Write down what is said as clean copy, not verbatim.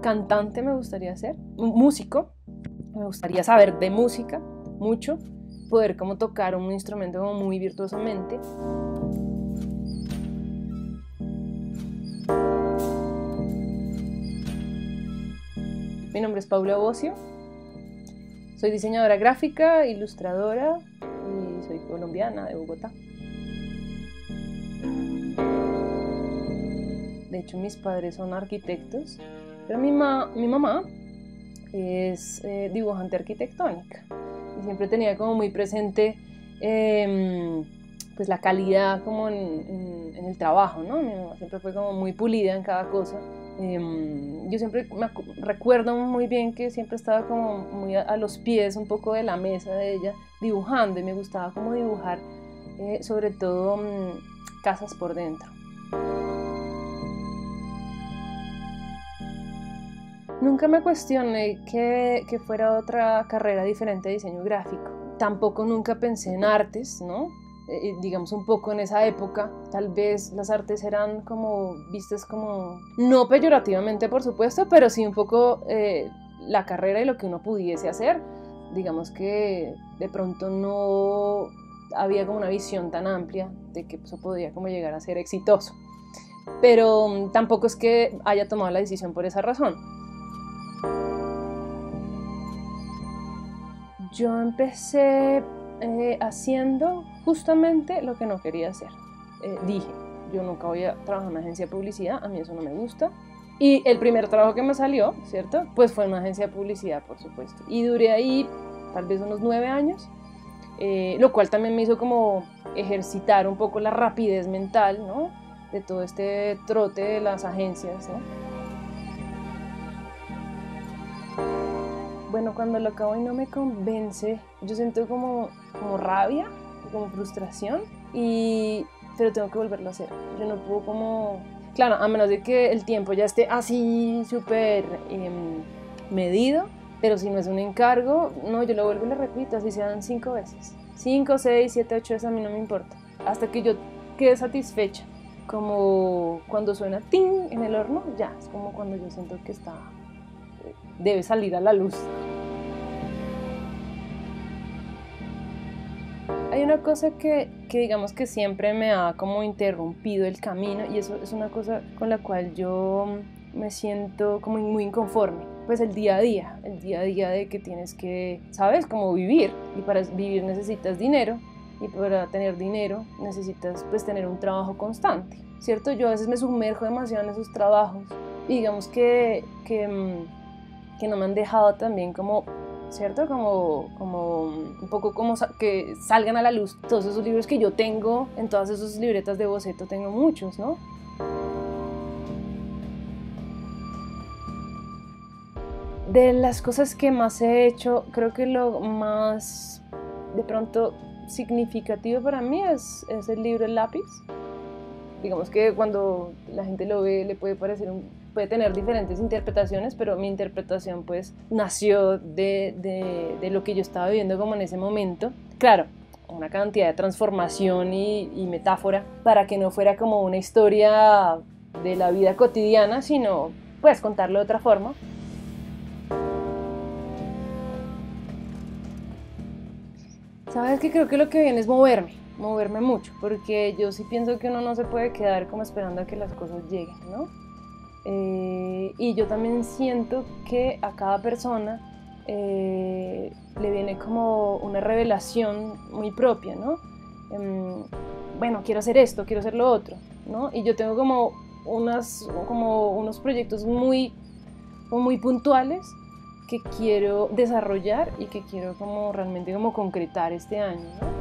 Cantante me gustaría ser, músico, me gustaría saber de música mucho, poder como tocar un instrumento como muy virtuosamente. Mi nombre es Paula Bossio, soy diseñadora gráfica, ilustradora y soy colombiana de Bogotá. De hecho, mis padres son arquitectos, pero mi mamá es dibujante arquitectónica y siempre tenía como muy presente pues la calidad como en el trabajo, ¿no? Mi mamá siempre fue como muy pulida en cada cosa. Yo siempre recuerdo muy bien que siempre estaba como muy a los pies un poco de la mesa de ella dibujando, y me gustaba como dibujar sobre todo casas por dentro. Nunca me cuestioné que fuera otra carrera diferente a diseño gráfico. Tampoco nunca pensé en artes, ¿no? Digamos un poco en esa época, tal vez las artes eran como vistas como, no peyorativamente por supuesto, pero sí un poco la carrera y lo que uno pudiese hacer. Digamos que de pronto no había como una visión tan amplia de que eso podía como llegar a ser exitoso. Pero tampoco es que haya tomado la decisión por esa razón. Yo empecé haciendo justamente lo que no quería hacer. Dije, yo nunca voy a trabajar en una agencia de publicidad, a mí eso no me gusta. Y el primer trabajo que me salió, ¿cierto? Pues fue en una agencia de publicidad, por supuesto. Y duré ahí tal vez unos 9 años, lo cual también me hizo como ejercitar un poco la rapidez mental, ¿no? De todo este trote de las agencias, ¿no? Bueno, cuando lo acabo y no me convence, yo siento como rabia, como frustración, pero tengo que volverlo a hacer. Yo no puedo como... Claro, a menos de que el tiempo ya esté así súper medido, pero si no es un encargo, no, yo lo vuelvo y lo repito, así se dan 5 veces. 5, 6, 7, 8 veces, a mí no me importa. Hasta que yo quede satisfecha, como cuando suena ting en el horno, ya, es como cuando yo siento que está... debe salir a la luz. Hay una cosa que digamos que siempre me ha como interrumpido el camino, y eso es una cosa con la cual yo me siento como muy inconforme. Pues el día a día de que tienes que, ¿sabes?, como vivir, y para vivir necesitas dinero, y para tener dinero necesitas pues tener un trabajo constante, ¿cierto? Yo a veces me sumerjo demasiado en esos trabajos, y digamos que no me han dejado también como, ¿cierto? Como un poco como que salgan a la luz todos esos libros que yo tengo, en todas esas libretas de boceto tengo muchos, ¿no? De las cosas que más he hecho, creo que lo más de pronto significativo para mí es el libro El Lápiz. Digamos que cuando la gente lo ve le puede parecer puede tener diferentes interpretaciones, pero mi interpretación pues nació de lo que yo estaba viviendo como en ese momento. Claro, una cantidad de transformación y metáfora para que no fuera como una historia de la vida cotidiana, sino pues contarlo de otra forma. ¿Sabes qué? Creo que lo que viene es moverme mucho, porque yo sí pienso que uno no se puede quedar como esperando a que las cosas lleguen, ¿no? Y yo también siento que a cada persona le viene como una revelación muy propia, ¿no? Bueno, quiero hacer esto, quiero hacer lo otro, ¿no? Y yo tengo como unos proyectos muy puntuales que quiero desarrollar y que quiero como realmente como concretar este año, ¿no?